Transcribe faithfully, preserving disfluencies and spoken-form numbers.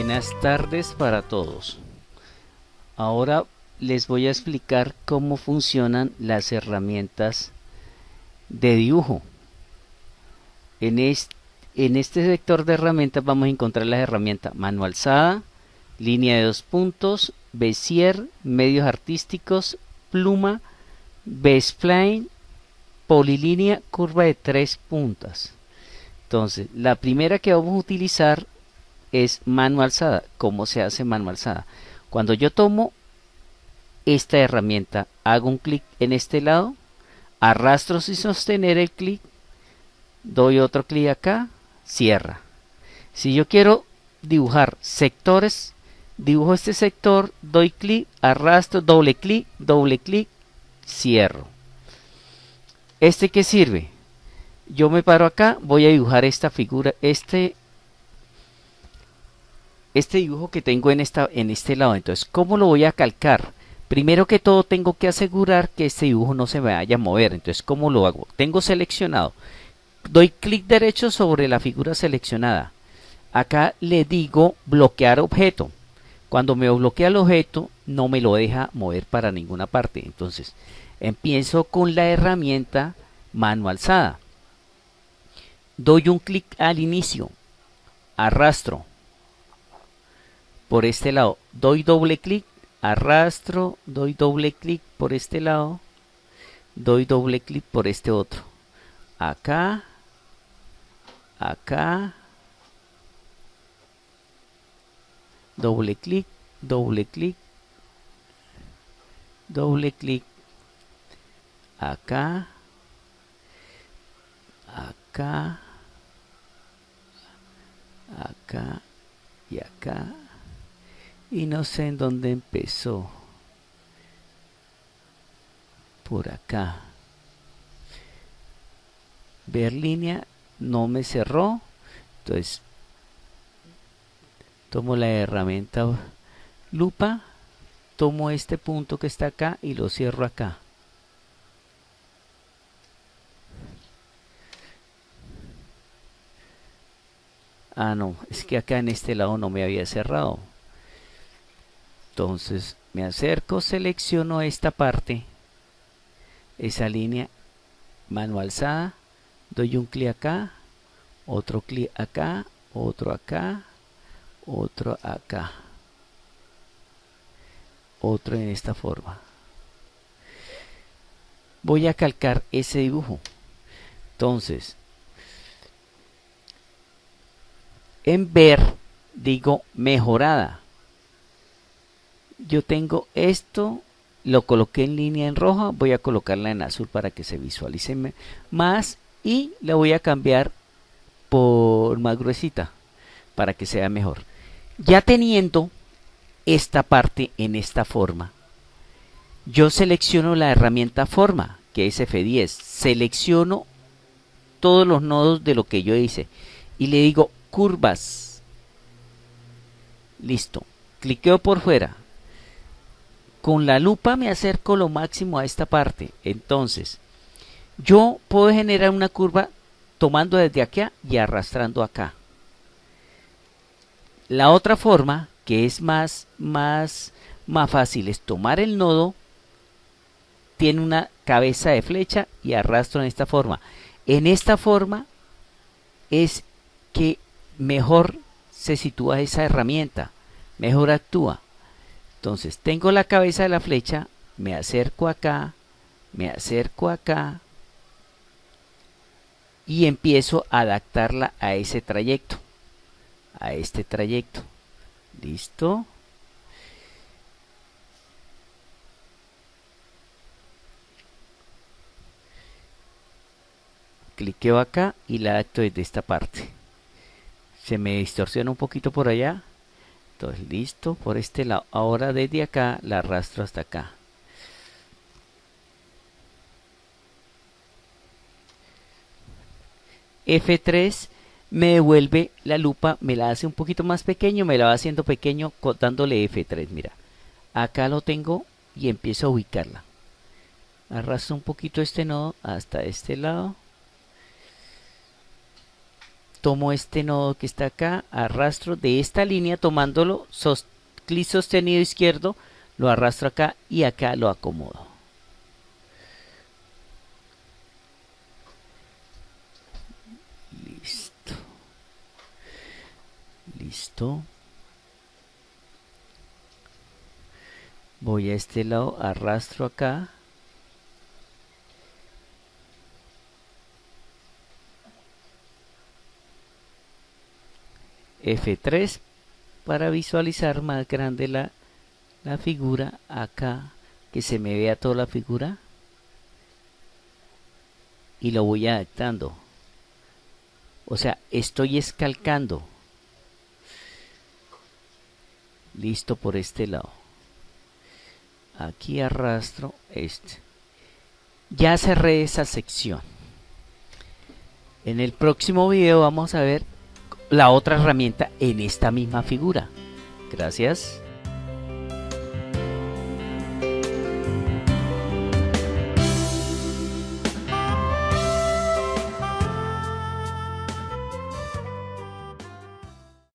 Buenas tardes para todos. Ahora les voy a explicar cómo funcionan las herramientas de dibujo. En este, en este sector de herramientas vamos a encontrar las herramientas mano alzada, línea de dos puntos, bezier, medios artísticos, pluma, bespline, polilínea, curva de tres puntas. Entonces, la primera que vamos a utilizar es mano alzada. ¿Cómo se hace mano alzada? Cuando yo tomo esta herramienta, hago un clic en este lado, arrastro sin sostener el clic, doy otro clic acá, cierra. Si yo quiero dibujar sectores, dibujo este sector, doy clic, arrastro, doble clic, doble clic, cierro. ¿Este qué sirve? Yo me paro acá, voy a dibujar esta figura, este este dibujo que tengo en, esta, en este lado. Entonces, ¿cómo lo voy a calcar? Primero que todo tengo que asegurar que este dibujo no se me vaya a mover. Entonces, ¿cómo lo hago? Tengo seleccionado, doy clic derecho sobre la figura seleccionada, acá le digo bloquear objeto. Cuando me bloquea el objeto no me lo deja mover para ninguna parte. Entonces empiezo con la herramienta mano alzada, doy un clic al inicio, arrastro por este lado, doy doble clic, arrastro, doy doble clic por este lado, doy doble clic por este otro, acá, acá, doble clic, doble clic, doble clic, acá, acá, acá y acá, y no sé en dónde empezó, por acá. Ver línea, no me cerró. Entonces tomo la herramienta lupa, tomo este punto que está acá y lo cierro acá. Ah, no, es que acá en este lado no me había cerrado. Entonces me acerco, selecciono esta parte, esa línea, mano alzada, doy un clic acá, otro clic acá, otro acá, otro acá, otro en esta forma. Voy a calcar ese dibujo. Entonces, en ver digo mejorada. Yo tengo esto, lo coloqué en línea en roja, voy a colocarla en azul para que se visualice más y la voy a cambiar por más gruesita para que sea mejor. Ya teniendo esta parte en esta forma, yo selecciono la herramienta forma, que es F diez, selecciono todos los nodos de lo que yo hice y le digo curvas, listo, cliqueo por fuera. Con la lupa me acerco lo máximo a esta parte. Entonces, yo puedo generar una curva tomando desde acá y arrastrando acá. La otra forma, que es más, más, más fácil, es tomar el nodo, tiene una cabeza de flecha y arrastro en esta forma. En esta forma es que mejor se sitúa esa herramienta, mejor actúa. Entonces tengo la cabeza de la flecha, me acerco acá, me acerco acá y empiezo a adaptarla a ese trayecto, a este trayecto. ¿Listo? Cliqueo acá y la adapto desde esta parte. Se me distorsiona un poquito por allá. Entonces, listo, por este lado. Ahora desde acá la arrastro hasta acá. F tres me devuelve la lupa, me la hace un poquito más pequeño, me la va haciendo pequeño dándole F tres. Mira, acá lo tengo y empiezo a ubicarla. Arrastro un poquito este nodo hasta este lado. tomo este nodo que está acá, arrastro de esta línea tomándolo, sost- clic sostenido izquierdo, lo arrastro acá y acá lo acomodo. Listo. Listo. Voy a este lado, arrastro acá. F tres para visualizar más grande la, la figura acá, que se me vea toda la figura, y lo voy adaptando. O sea, estoy escalcando. Listo, por este lado. Aquí arrastro este. Ya cerré esa sección. En el próximo video vamos a ver la otra herramienta en esta misma figura. Gracias.